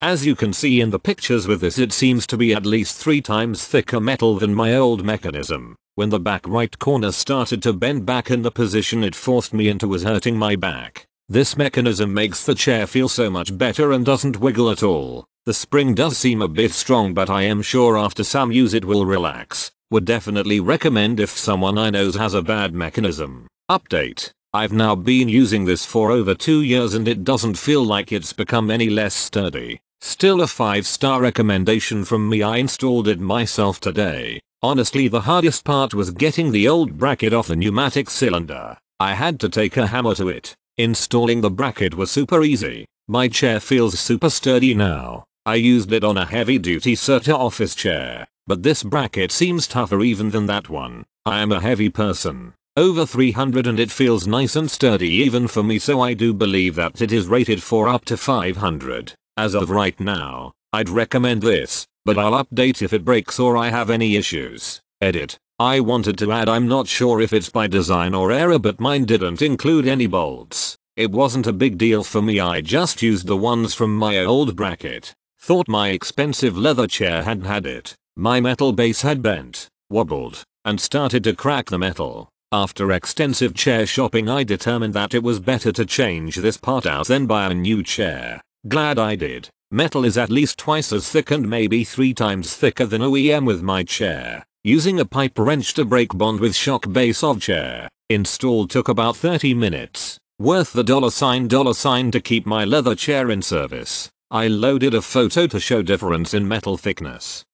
As you can see in the pictures with this, it seems to be at least 3 times thicker metal than my old mechanism. When the back right corner started to bend back in the position it forced me into was hurting my back. This mechanism makes the chair feel so much better and doesn't wiggle at all. The spring does seem a bit strong, but I am sure after some use it will relax. Would definitely recommend if someone I know has a bad mechanism. Update. I've now been using this for over 2 years and it doesn't feel like it's become any less sturdy. Still a 5-star recommendation from me. I installed it myself today. Honestly, the hardest part was getting the old bracket off the pneumatic cylinder. I had to take a hammer to it. Installing the bracket was super easy. My chair feels super sturdy now. I used it on a heavy-duty CERTA office chair, but this bracket seems tougher even than that one. I am a heavy person. Over 300, and it feels nice and sturdy even for me, so I do believe that it is rated for up to 500. As of right now, I'd recommend this, but I'll update if it breaks or I have any issues. Edit. I wanted to add, I'm not sure if it's by design or error, but mine didn't include any bolts. It wasn't a big deal for me, I just used the ones from my old bracket. Thought my expensive leather chair had it. My metal base had bent, wobbled, and started to crack the metal. After extensive chair shopping, I determined that it was better to change this part out than buy a new chair. Glad I did. Metal is at least twice as thick and maybe 3 times thicker than OEM with my chair. Using a pipe wrench to break bond with shock base of chair. Install took about 30 minutes. Worth the $ to keep my leather chair in service. I loaded a photo to show difference in metal thickness.